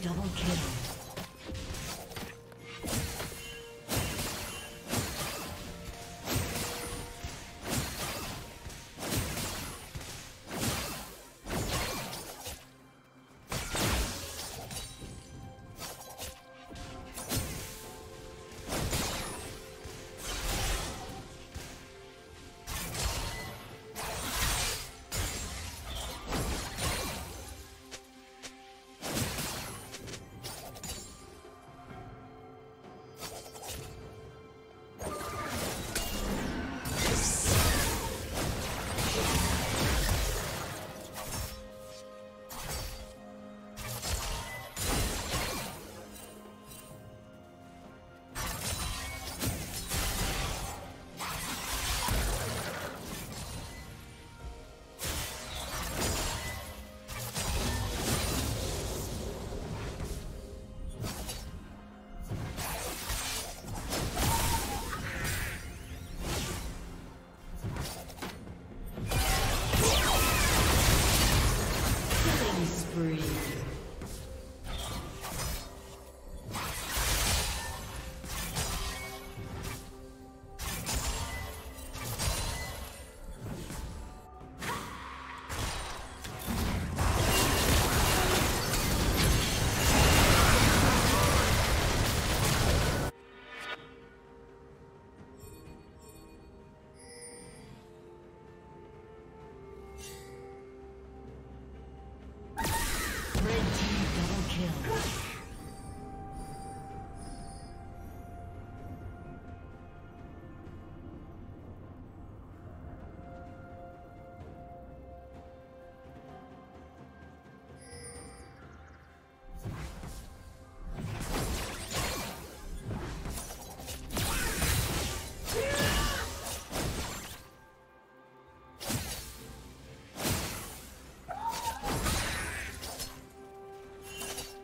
Double kill.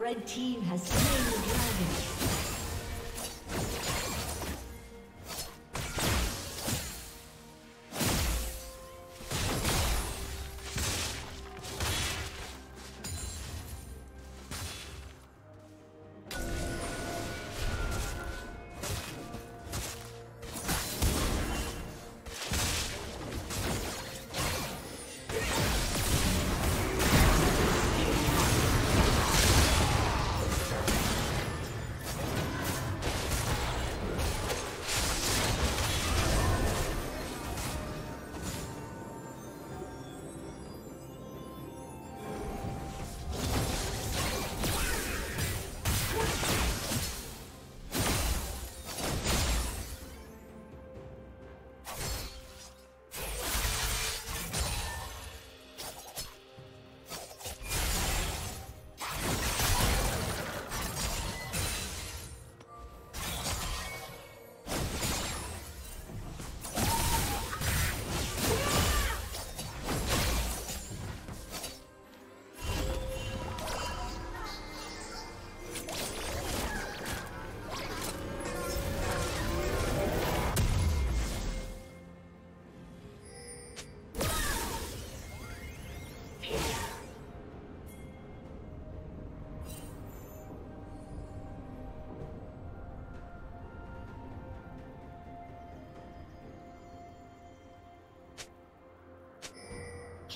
Red team has slain the dragon.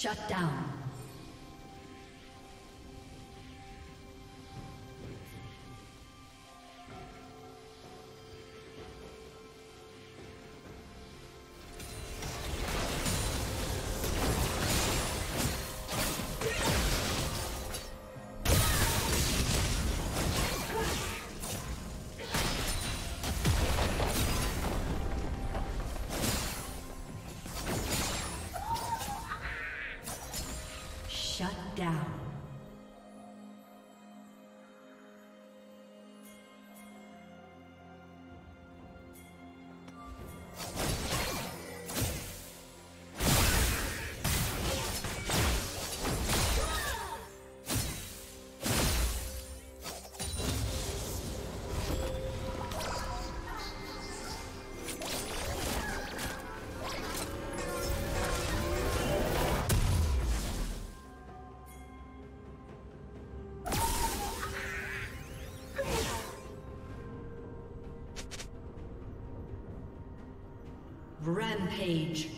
Shut down. Rampage.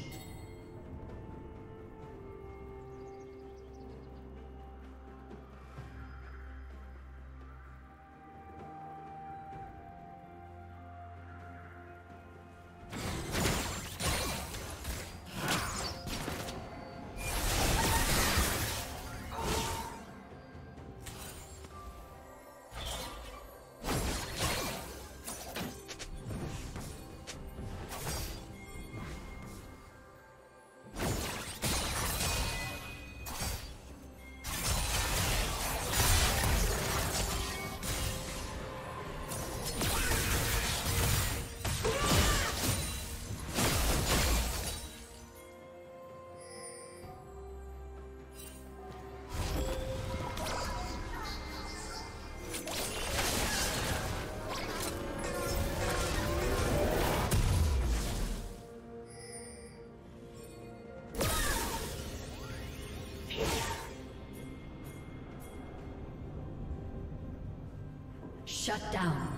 Shut down.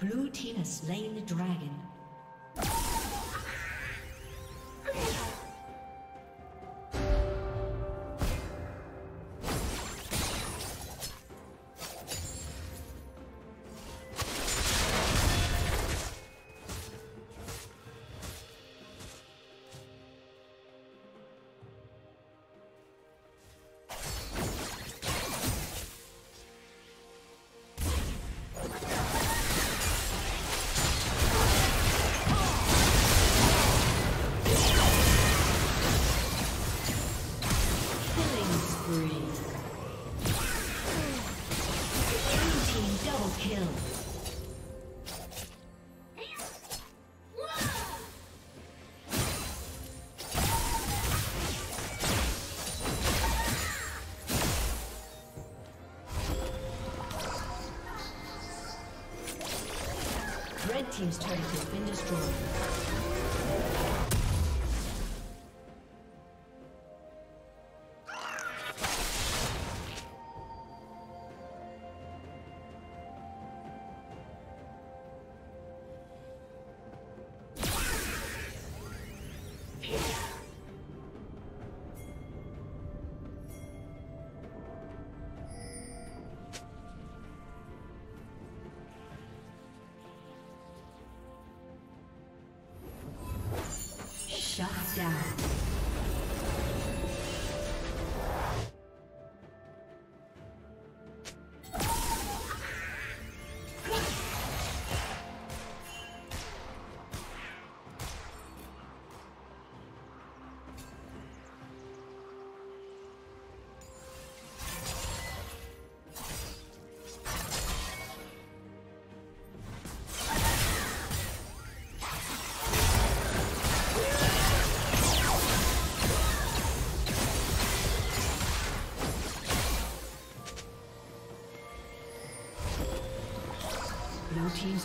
Blue team has slain the dragon. Red team's turret has been destroyed. Shut down. Team's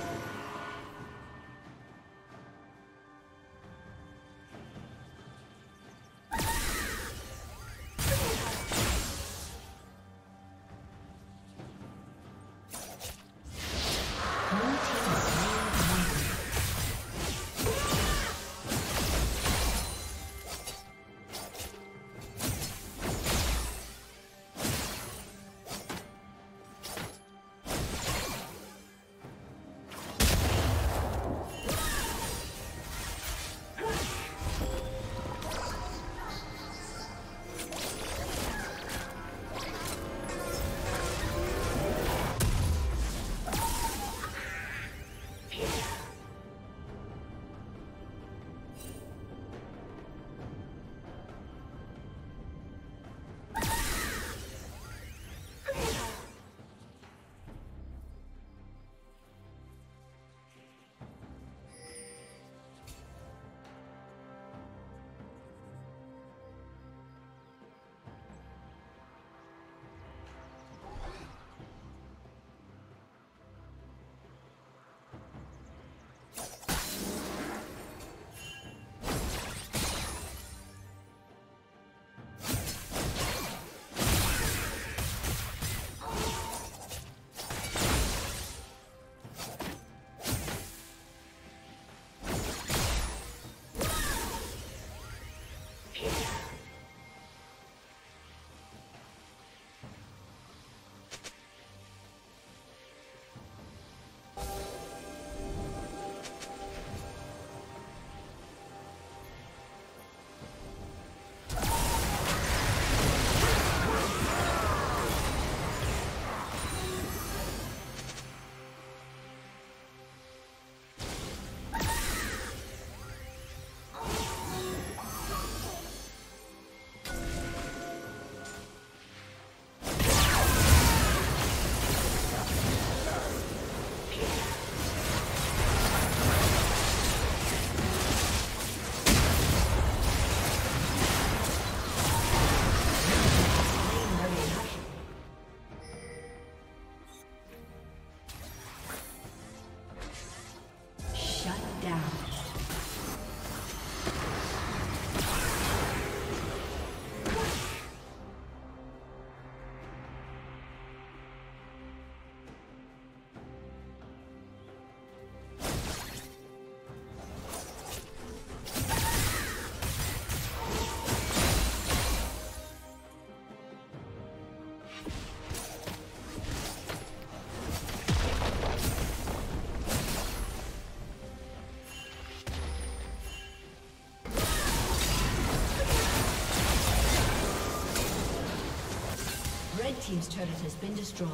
team's turret has been destroyed.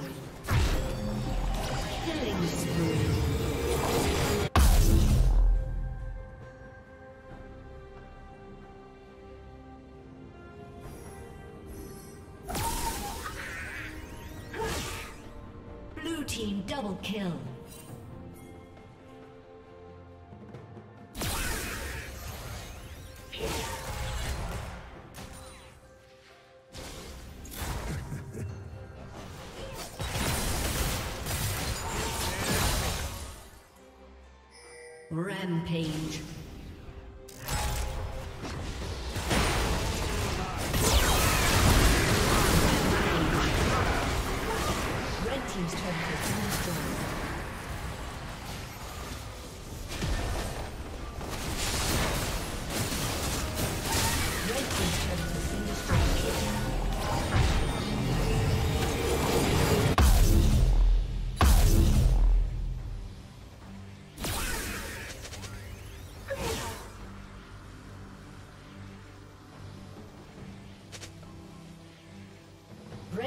Killing spree. Blue team double kill. Rampage. Red team's turret has been destroyed.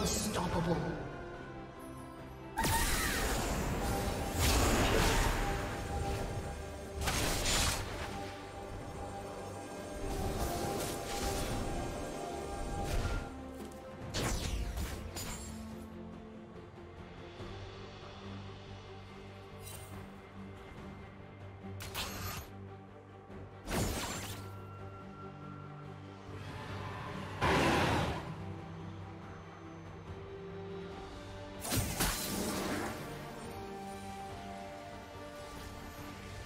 Unstoppable.